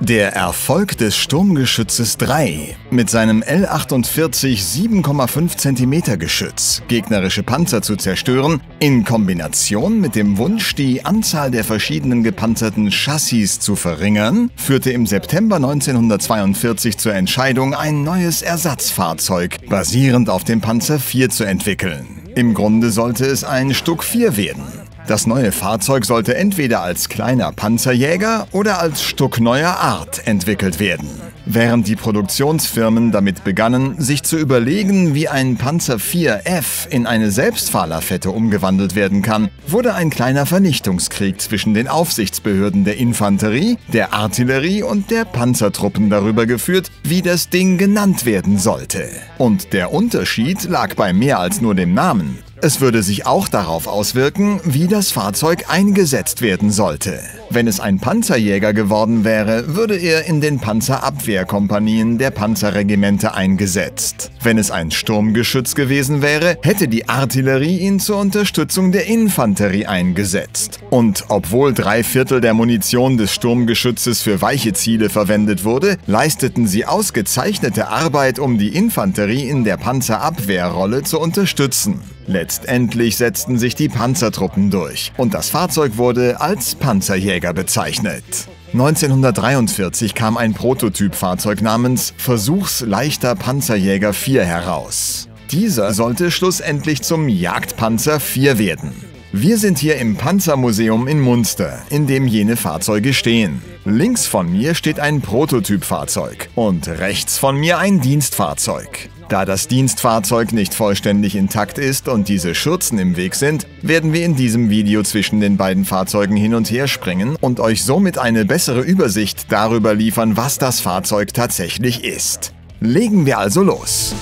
Der Erfolg des Sturmgeschützes 3 mit seinem L48 7,5 cm Geschütz, gegnerische Panzer zu zerstören, in Kombination mit dem Wunsch, die Anzahl der verschiedenen gepanzerten Chassis zu verringern, führte im September 1942 zur Entscheidung, ein neues Ersatzfahrzeug basierend auf dem Panzer IV zu entwickeln. Im Grunde sollte es ein Stuck 4 werden. Das neue Fahrzeug sollte entweder als kleiner Panzerjäger oder als Stuck neuer Art entwickelt werden. Während die Produktionsfirmen damit begannen, sich zu überlegen, wie ein Panzer IV F in eine Selbstfahrlafette umgewandelt werden kann, wurde ein kleiner Vernichtungskrieg zwischen den Aufsichtsbehörden der Infanterie, der Artillerie und der Panzertruppen darüber geführt, wie das Ding genannt werden sollte. Und der Unterschied lag bei mehr als nur dem Namen. Es würde sich auch darauf auswirken, wie das Fahrzeug eingesetzt werden sollte. Wenn es ein Panzerjäger geworden wäre, würde er in den Panzerabwehrkompanien der Panzerregimente eingesetzt. Wenn es ein Sturmgeschütz gewesen wäre, hätte die Artillerie ihn zur Unterstützung der Infanterie eingesetzt. Und obwohl 3/4 der Munition des Sturmgeschützes für weiche Ziele verwendet wurde, leisteten sie ausgezeichnete Arbeit, um die Infanterie in der Panzerabwehrrolle zu unterstützen. Letztendlich setzten sich die Panzertruppen durch und das Fahrzeug wurde als Panzerjäger bezeichnet. 1943 kam ein Prototypfahrzeug namens Versuchsleichter Panzerjäger IV heraus. Dieser sollte schlussendlich zum Jagdpanzer IV werden. Wir sind hier im Panzermuseum in Munster, in dem jene Fahrzeuge stehen. Links von mir steht ein Prototypfahrzeug und rechts von mir ein Dienstfahrzeug. Da das Dienstfahrzeug nicht vollständig intakt ist und diese Schürzen im Weg sind, werden wir in diesem Video zwischen den beiden Fahrzeugen hin und her springen und euch somit eine bessere Übersicht darüber liefern, was das Fahrzeug tatsächlich ist. Legen wir also los!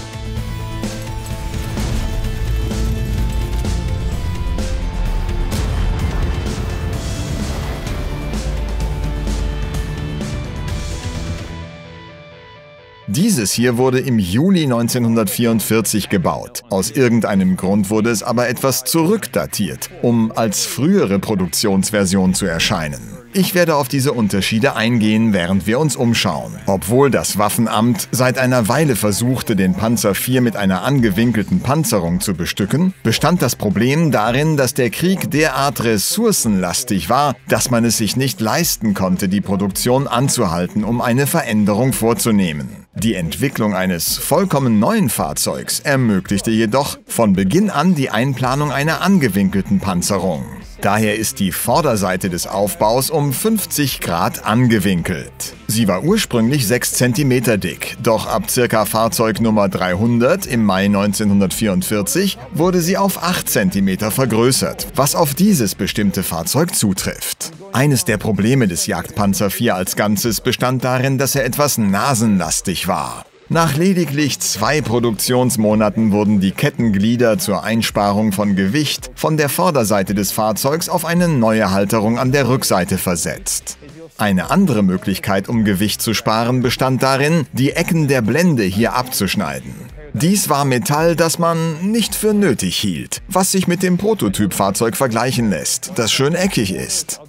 Dieses hier wurde im Juli 1944 gebaut. Aus irgendeinem Grund wurde es aber etwas zurückdatiert, um als frühere Produktionsversion zu erscheinen. Ich werde auf diese Unterschiede eingehen, während wir uns umschauen. Obwohl das Waffenamt seit einer Weile versuchte, den Panzer IV mit einer angewinkelten Panzerung zu bestücken, bestand das Problem darin, dass der Krieg derart ressourcenlastig war, dass man es sich nicht leisten konnte, die Produktion anzuhalten, um eine Veränderung vorzunehmen. Die Entwicklung eines vollkommen neuen Fahrzeugs ermöglichte jedoch von Beginn an die Einplanung einer angewinkelten Panzerung. Daher ist die Vorderseite des Aufbaus um 50 Grad angewinkelt. Sie war ursprünglich 6 cm dick, doch ab ca. Fahrzeugnummer 300 im Mai 1944 wurde sie auf 8 cm vergrößert, was auf dieses bestimmte Fahrzeug zutrifft. Eines der Probleme des Jagdpanzer IV als Ganzes bestand darin, dass er etwas nasenlastig war. Nach lediglich 2 Produktionsmonaten wurden die Kettenglieder zur Einsparung von Gewicht von der Vorderseite des Fahrzeugs auf eine neue Halterung an der Rückseite versetzt. Eine andere Möglichkeit, um Gewicht zu sparen, bestand darin, die Ecken der Blende hier abzuschneiden. Dies war Metall, das man nicht für nötig hielt, was sich mit dem Prototypfahrzeug vergleichen lässt, das schön eckig ist.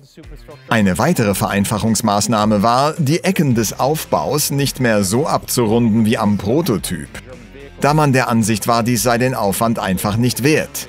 Eine weitere Vereinfachungsmaßnahme war, die Ecken des Aufbaus nicht mehr so abzurunden wie am Prototyp, da man der Ansicht war, dies sei den Aufwand einfach nicht wert.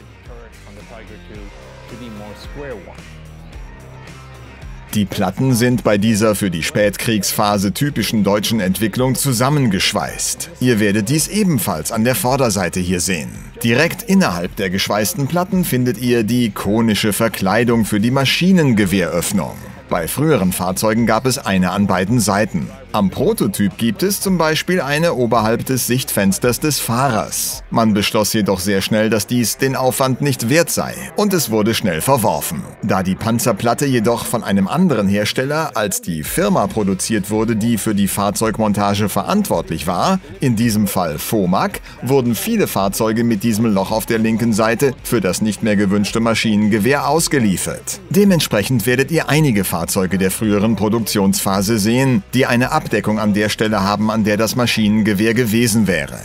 Die Platten sind bei dieser für die Spätkriegsphase typischen deutschen Entwicklung zusammengeschweißt. Ihr werdet dies ebenfalls an der Vorderseite hier sehen. Direkt innerhalb der geschweißten Platten findet ihr die konische Verkleidung für die Maschinengewehröffnung. Bei früheren Fahrzeugen gab es eine an beiden Seiten. Am Prototyp gibt es zum Beispiel eine oberhalb des Sichtfensters des Fahrers. Man beschloss jedoch sehr schnell, dass dies den Aufwand nicht wert sei, und es wurde schnell verworfen. Da die Panzerplatte jedoch von einem anderen Hersteller als die Firma produziert wurde, die für die Fahrzeugmontage verantwortlich war, in diesem Fall FOMAG, wurden viele Fahrzeuge mit diesem Loch auf der linken Seite für das nicht mehr gewünschte Maschinengewehr ausgeliefert. Dementsprechend werdet ihr einige Fahrzeuge der früheren Produktionsphase sehen, die eine Abdeckung an der Stelle haben, an der das Maschinengewehr gewesen wäre.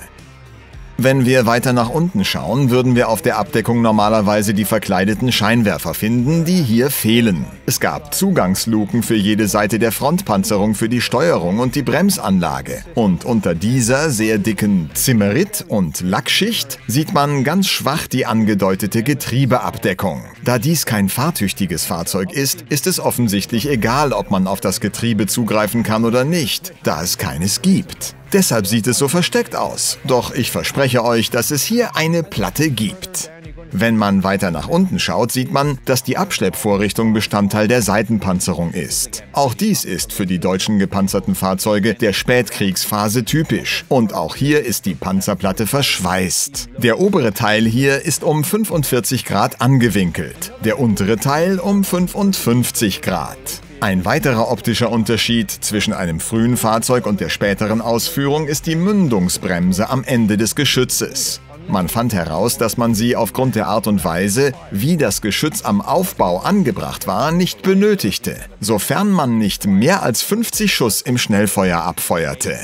Wenn wir weiter nach unten schauen, würden wir auf der Abdeckung normalerweise die verkleideten Scheinwerfer finden, die hier fehlen. Es gab Zugangsluken für jede Seite der Frontpanzerung für die Steuerung und die Bremsanlage. Und unter dieser sehr dicken Zimmerit- und Lackschicht sieht man ganz schwach die angedeutete Getriebeabdeckung. Da dies kein fahrtüchtiges Fahrzeug ist, ist es offensichtlich egal, ob man auf das Getriebe zugreifen kann oder nicht, da es keines gibt. Deshalb sieht es so versteckt aus. Doch ich verspreche euch, dass es hier eine Platte gibt. Wenn man weiter nach unten schaut, sieht man, dass die Abschleppvorrichtung Bestandteil der Seitenpanzerung ist. Auch dies ist für die deutschen gepanzerten Fahrzeuge der Spätkriegsphase typisch. Und auch hier ist die Panzerplatte verschweißt. Der obere Teil hier ist um 45 Grad angewinkelt, der untere Teil um 55 Grad. Ein weiterer optischer Unterschied zwischen einem frühen Fahrzeug und der späteren Ausführung ist die Mündungsbremse am Ende des Geschützes. Man fand heraus, dass man sie aufgrund der Art und Weise, wie das Geschütz am Aufbau angebracht war, nicht benötigte, sofern man nicht mehr als 50 Schuss im Schnellfeuer abfeuerte.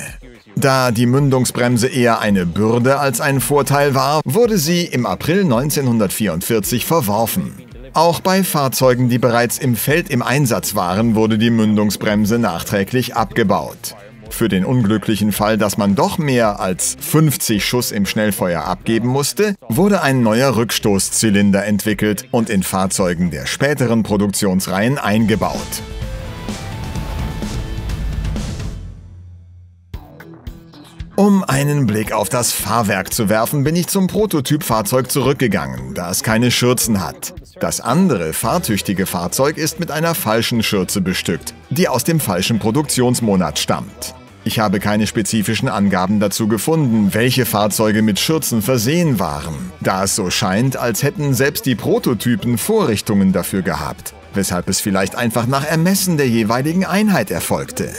Da die Mündungsbremse eher eine Bürde als ein Vorteil war, wurde sie im April 1944 verworfen. Auch bei Fahrzeugen, die bereits im Feld im Einsatz waren, wurde die Mündungsbremse nachträglich abgebaut. Für den unglücklichen Fall, dass man doch mehr als 50 Schuss im Schnellfeuer abgeben musste, wurde ein neuer Rückstoßzylinder entwickelt und in Fahrzeugen der späteren Produktionsreihen eingebaut. Um einen Blick auf das Fahrwerk zu werfen, bin ich zum Prototypfahrzeug zurückgegangen, da es keine Schürzen hat. Das andere, fahrtüchtige Fahrzeug ist mit einer falschen Schürze bestückt, die aus dem falschen Produktionsmonat stammt. Ich habe keine spezifischen Angaben dazu gefunden, welche Fahrzeuge mit Schürzen versehen waren, da es so scheint, als hätten selbst die Prototypen Vorrichtungen dafür gehabt, weshalb es vielleicht einfach nach Ermessen der jeweiligen Einheit erfolgte.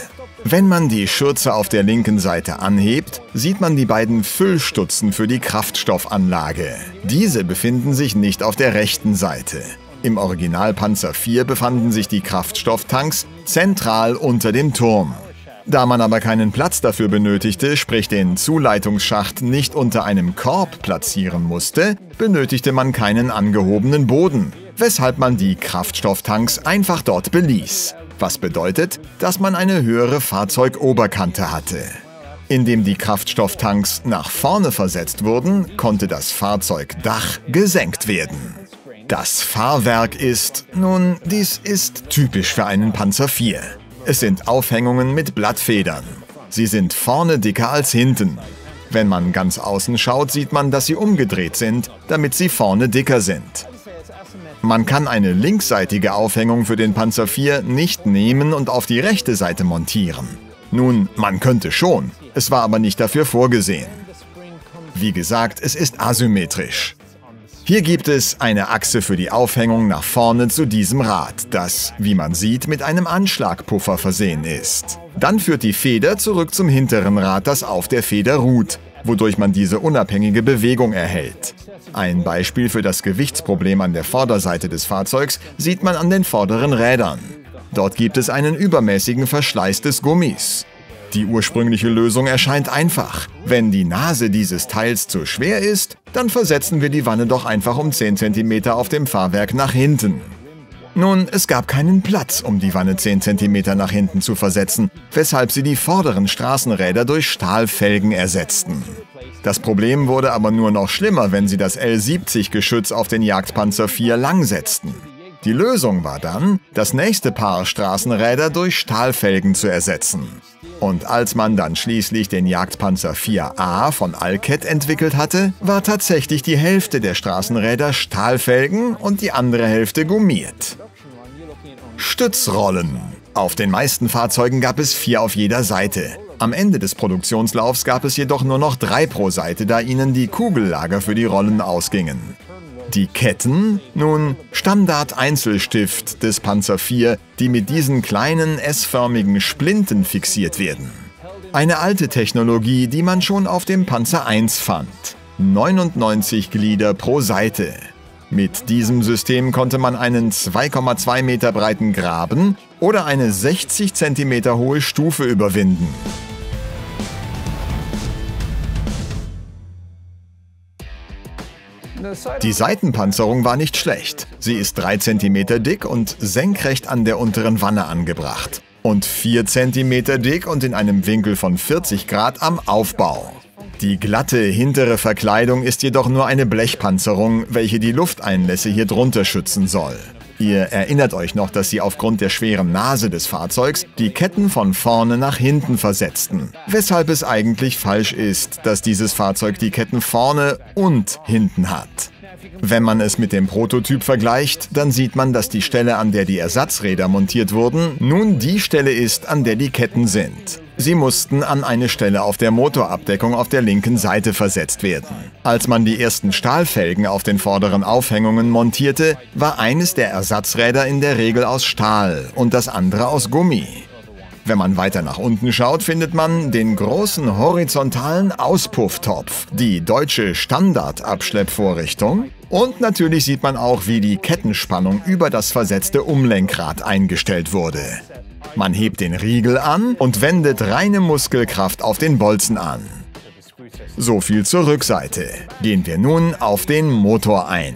Wenn man die Schürze auf der linken Seite anhebt, sieht man die beiden Füllstutzen für die Kraftstoffanlage. Diese befinden sich nicht auf der rechten Seite. Im Original Panzer IV befanden sich die Kraftstofftanks zentral unter dem Turm. Da man aber keinen Platz dafür benötigte, sprich den Zuleitungsschacht nicht unter einem Korb platzieren musste, benötigte man keinen angehobenen Boden, weshalb man die Kraftstofftanks einfach dort beließ. Was bedeutet, dass man eine höhere Fahrzeugoberkante hatte. Indem die Kraftstofftanks nach vorne versetzt wurden, konnte das Fahrzeugdach gesenkt werden. Das Fahrwerk ist, nun, dies ist typisch für einen Panzer IV. Es sind Aufhängungen mit Blattfedern. Sie sind vorne dicker als hinten. Wenn man ganz außen schaut, sieht man, dass sie umgedreht sind, damit sie vorne dicker sind. Man kann eine linksseitige Aufhängung für den Panzer IV nicht nehmen und auf die rechte Seite montieren. Nun, man könnte schon, es war aber nicht dafür vorgesehen. Wie gesagt, es ist asymmetrisch. Hier gibt es eine Achse für die Aufhängung nach vorne zu diesem Rad, das, wie man sieht, mit einem Anschlagpuffer versehen ist. Dann führt die Feder zurück zum hinteren Rad, das auf der Feder ruht, wodurch man diese unabhängige Bewegung erhält. Ein Beispiel für das Gewichtsproblem an der Vorderseite des Fahrzeugs sieht man an den vorderen Rädern. Dort gibt es einen übermäßigen Verschleiß des Gummis. Die ursprüngliche Lösung erscheint einfach. Wenn die Nase dieses Teils zu schwer ist, dann versetzen wir die Wanne doch einfach um 10 cm auf dem Fahrwerk nach hinten. Nun, es gab keinen Platz, um die Wanne 10 cm nach hinten zu versetzen, weshalb sie die vorderen Straßenräder durch Stahlfelgen ersetzten. Das Problem wurde aber nur noch schlimmer, wenn sie das L70-Geschütz auf den Jagdpanzer IV langsetzten. Die Lösung war dann, das nächste Paar Straßenräder durch Stahlfelgen zu ersetzen. Und als man dann schließlich den Jagdpanzer IV/A von Alkett entwickelt hatte, war tatsächlich die Hälfte der Straßenräder Stahlfelgen und die andere Hälfte gummiert. Stützrollen. Auf den meisten Fahrzeugen gab es 4 auf jeder Seite. Am Ende des Produktionslaufs gab es jedoch nur noch 3 pro Seite, da ihnen die Kugellager für die Rollen ausgingen. Die Ketten, nun Standard-Einzelstift des Panzer IV, die mit diesen kleinen S-förmigen Splinten fixiert werden. Eine alte Technologie, die man schon auf dem Panzer I fand. 99 Glieder pro Seite. Mit diesem System konnte man einen 2,2 Meter breiten Graben oder eine 60 cm hohe Stufe überwinden. Die Seitenpanzerung war nicht schlecht. Sie ist 3 cm dick und senkrecht an der unteren Wanne angebracht. Und 4 cm dick und in einem Winkel von 40 Grad am Aufbau. Die glatte hintere Verkleidung ist jedoch nur eine Blechpanzerung, welche die Lufteinlässe hier drunter schützen soll. Ihr erinnert euch noch, dass sie aufgrund der schweren Nase des Fahrzeugs die Ketten von vorne nach hinten versetzten. Weshalb es eigentlich falsch ist, dass dieses Fahrzeug die Ketten vorne und hinten hat. Wenn man es mit dem Prototyp vergleicht, dann sieht man, dass die Stelle, an der die Ersatzräder montiert wurden, nun die Stelle ist, an der die Ketten sind. Sie mussten an eine Stelle auf der Motorabdeckung auf der linken Seite versetzt werden. Als man die ersten Stahlfelgen auf den vorderen Aufhängungen montierte, war eines der Ersatzräder in der Regel aus Stahl und das andere aus Gummi. Wenn man weiter nach unten schaut, findet man den großen horizontalen Auspufftopf, die deutsche Standardabschleppvorrichtung und natürlich sieht man auch, wie die Kettenspannung über das versetzte Umlenkrad eingestellt wurde. Man hebt den Riegel an und wendet reine Muskelkraft auf den Bolzen an. So viel zur Rückseite. Gehen wir nun auf den Motor ein.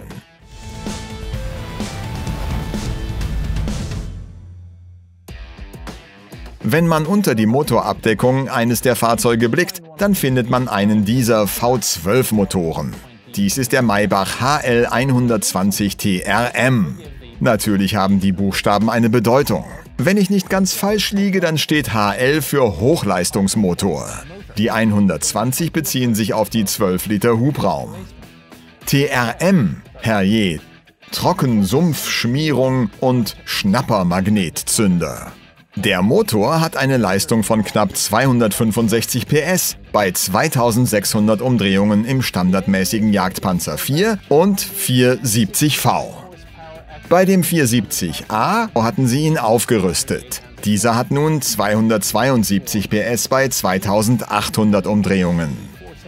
Wenn man unter die Motorabdeckung eines der Fahrzeuge blickt, dann findet man einen dieser V12-Motoren. Dies ist der Maybach HL120TRM. Natürlich haben die Buchstaben eine Bedeutung. Wenn ich nicht ganz falsch liege, dann steht HL für Hochleistungsmotor. Die 120 beziehen sich auf die 12 Liter Hubraum. TRM, herrje, Trockensumpfschmierung und Schnappermagnetzünder. Der Motor hat eine Leistung von knapp 265 PS bei 2600 Umdrehungen im standardmäßigen Jagdpanzer IV und 470V. Bei dem 470A hatten sie ihn aufgerüstet. Dieser hat nun 272 PS bei 2800 Umdrehungen.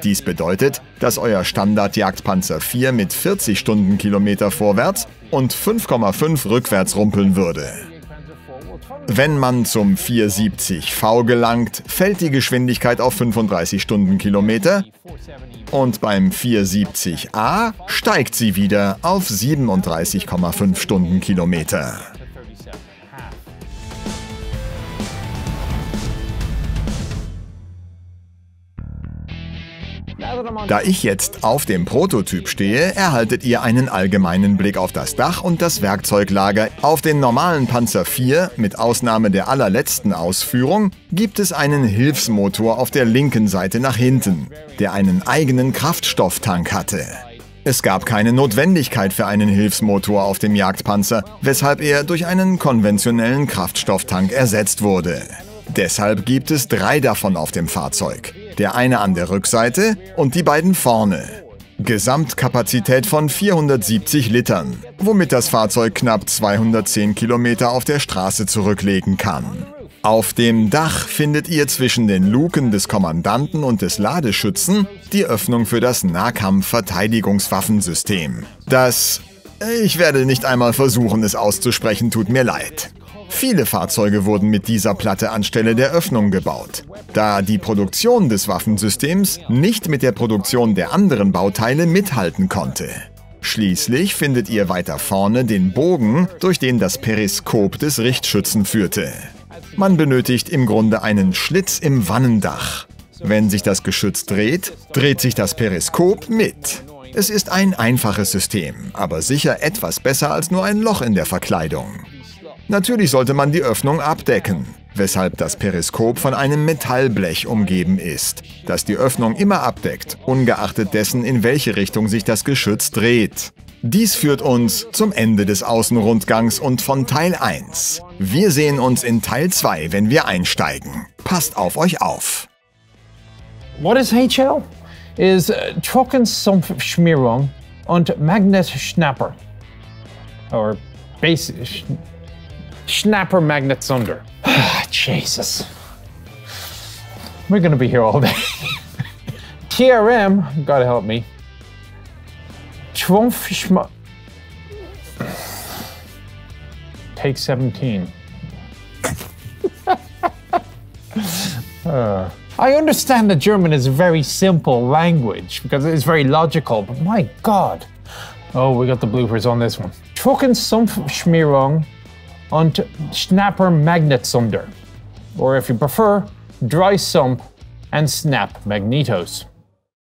Dies bedeutet, dass euer Standard-Jagdpanzer IV mit 40 Stundenkilometer vorwärts und 5,5 rückwärts rumpeln würde. Wenn man zum 470V gelangt, fällt die Geschwindigkeit auf 35 Stundenkilometer und beim 470A steigt sie wieder auf 37,5 Stundenkilometer. Da ich jetzt auf dem Prototyp stehe, erhaltet ihr einen allgemeinen Blick auf das Dach und das Werkzeuglager. Auf den normalen Panzer IV, mit Ausnahme der allerletzten Ausführung, gibt es einen Hilfsmotor auf der linken Seite nach hinten, der einen eigenen Kraftstofftank hatte. Es gab keine Notwendigkeit für einen Hilfsmotor auf dem Jagdpanzer, weshalb er durch einen konventionellen Kraftstofftank ersetzt wurde. Deshalb gibt es 3 davon auf dem Fahrzeug. Der eine an der Rückseite und die beiden vorne. Gesamtkapazität von 470 Litern, womit das Fahrzeug knapp 210 Kilometer auf der Straße zurücklegen kann. Auf dem Dach findet ihr zwischen den Luken des Kommandanten und des Ladeschützen die Öffnung für das Nahkampf-Verteidigungswaffensystem. Das, ich werde nicht einmal versuchen, es auszusprechen, tut mir leid. Viele Fahrzeuge wurden mit dieser Platte anstelle der Öffnung gebaut. Da die Produktion des Waffensystems nicht mit der Produktion der anderen Bauteile mithalten konnte. Schließlich findet ihr weiter vorne den Bogen, durch den das Periskop des Richtschützen führte. Man benötigt im Grunde einen Schlitz im Wannendach. Wenn sich das Geschütz dreht, dreht sich das Periskop mit. Es ist ein einfaches System, aber sicher etwas besser als nur ein Loch in der Verkleidung. Natürlich sollte man die Öffnung abdecken, weshalb das Periskop von einem Metallblech umgeben ist, das die Öffnung immer abdeckt, ungeachtet dessen, in welche Richtung sich das Geschütz dreht. Dies führt uns zum Ende des Außenrundgangs und von Teil 1. Wir sehen uns in Teil 2, wenn wir einsteigen. Passt auf euch auf! What is HL? Is Trockensumpfschmierung und Magnetschnapper. Or basic. Schnapper magnets under. Jesus. We're gonna be here all day. TRM, gotta help me. Trumpfschma. Take 17. I understand that German is a very simple language because it's very logical, but my God, Oh, we got the bloopers on this one. Trockensumpfschmierung und Schnapper Magnetsonder. Or if you prefer, Dry Sump and Snap Magnetos.